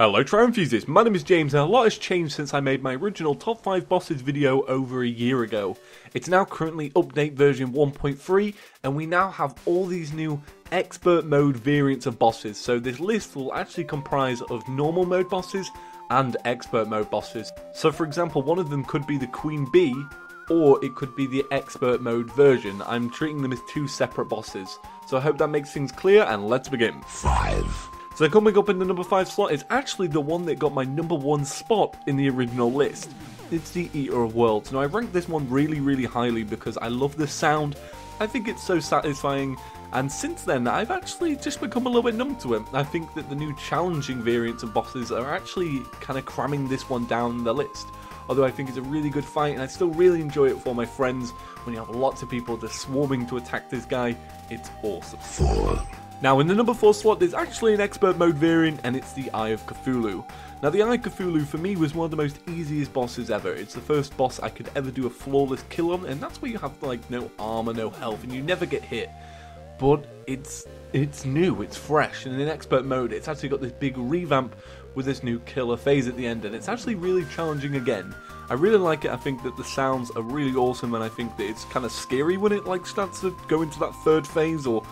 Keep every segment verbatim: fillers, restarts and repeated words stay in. Hello Trial Enthusiasts, my name is James and a lot has changed since I made my original top five bosses video over a year ago. It's now currently update version one point three and we now have all these new expert mode variants of bosses, so this list will actually comprise of normal mode bosses and expert mode bosses. So for example, one of them could be the Queen Bee or it could be the expert mode version. I'm treating them as two separate bosses. So I hope that makes things clear and let's begin. Five. So coming up in the number five slot is actually the one that got my number one spot in the original list. It's the Eater of Worlds. Now I ranked this one really really highly because I love the sound, I think it's so satisfying, and since then I've actually just become a little bit numb to it. I think that the new challenging variants of bosses are actually kind of cramming this one down the list. Although I think it's a really good fight and I still really enjoy it for my friends. When you have lots of people just swarming to attack this guy, it's awesome. Four. Now in the number four slot there's actually an expert mode variant and it's the Eye of Cthulhu. Now the Eye of Cthulhu for me was one of the most easiest bosses ever. It's the first boss I could ever do a flawless kill on, and that's where you have like no armor, no health, and you never get hit. But it's it's new, it's fresh, and in expert mode it's actually got this big revamp with this new killer phase at the end, and it's actually really challenging again. I really like it. I think that the sounds are really awesome, and I think that it's kind of scary when it like starts to go into that third phase, or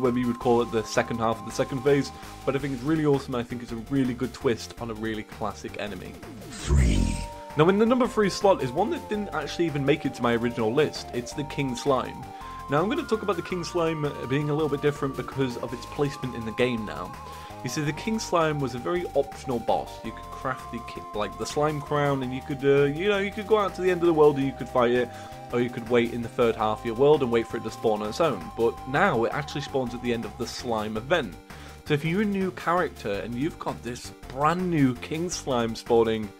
whether you would call it the second half of the second phase, but I think it's really awesome and I think it's a really good twist on a really classic enemy. Three. Now in the number three slot is one that didn't actually even make it to my original list. It's the King Slime. Now I'm going to talk about the King Slime being a little bit different because of its placement in the game now. You see, the King Slime was a very optional boss. You could craft the like the Slime Crown, and you could uh, you know you could go out to the end of the world and you could fight it, or you could wait in the third half of your world and wait for it to spawn on its own. But now it actually spawns at the end of the slime event. So if you're a new character and you've got this brand new King Slime spawning,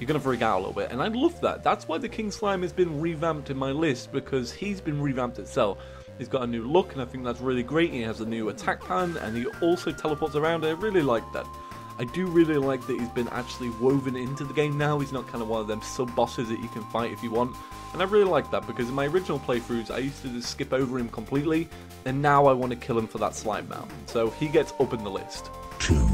you're going to freak out a little bit, and I love that. That's why the King Slime has been revamped in my list, because he's been revamped itself. He's got a new look and I think that's really great. He has a new attack pattern and he also teleports around. I really like that. I do really like that he's been actually woven into the game now. He's not kind of one of them sub-bosses that you can fight if you want. And I really like that because in my original playthroughs, I used to just skip over him completely. And now I want to kill him for that slime mount. So he gets up in the list. Two.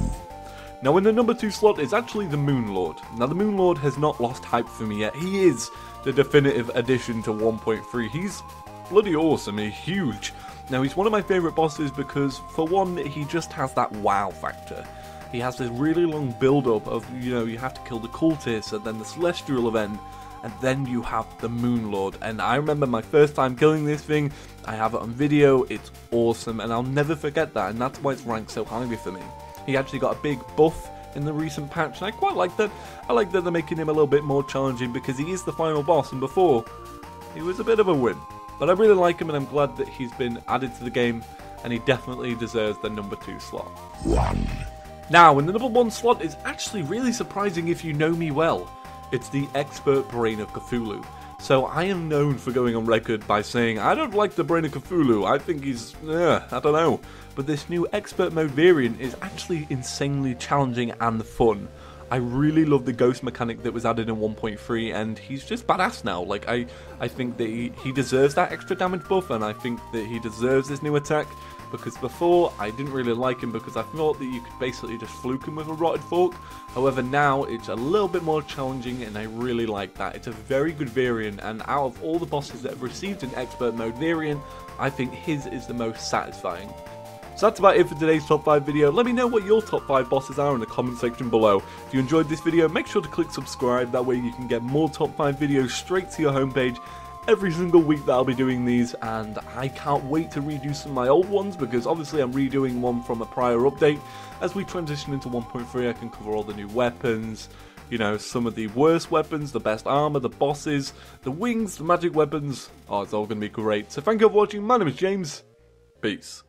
Now in the number two slot is actually the Moon Lord. Now the Moon Lord has not lost hype for me yet. He is the definitive addition to one point three. He's bloody awesome. He's huge. Now he's one of my favourite bosses because for one, he just has that wow factor. He has this really long build-up of, you know, you have to kill the cultists and then the celestial event, and then you have the Moon Lord. And I remember my first time killing this thing. I have it on video. It's awesome, and I'll never forget that. And that's why it's ranked so highly for me. He actually got a big buff in the recent patch, and I quite like that. I like that they're making him a little bit more challenging because he is the final boss, and before he was a bit of a win. But I really like him, and I'm glad that he's been added to the game, and he definitely deserves the number two slot. One. Now, in the number one slot is actually really surprising if you know me well. It's the expert Brain of Cthulhu. So I am known for going on record by saying, I don't like the Brain of Cthulhu, I think he's, uh, I don't know. But this new expert mode variant is actually insanely challenging and fun. I really love the ghost mechanic that was added in one point three, and he's just badass now. Like, I, I think that he, he deserves that extra damage buff, and I think that he deserves this new attack. Because before, I didn't really like him because I thought that you could basically just fluke him with a rotted fork. However, now it's a little bit more challenging, and I really like that. It's a very good variant, and out of all the bosses that have received an expert mode variant, I think his is the most satisfying. So that's about it for today's top five video. Let me know what your top five bosses are in the comment section below. If you enjoyed this video, make sure to click subscribe. That way you can get more top five videos straight to your homepage. Every single week that I'll be doing these, and I can't wait to redo some of my old ones because obviously I'm redoing one from a prior update. As we transition into one point three, I can cover all the new weapons, you know, some of the worst weapons, the best armor, the bosses, the wings, the magic weapons. Oh, it's all going to be great. So thank you for watching. My name is James. Peace.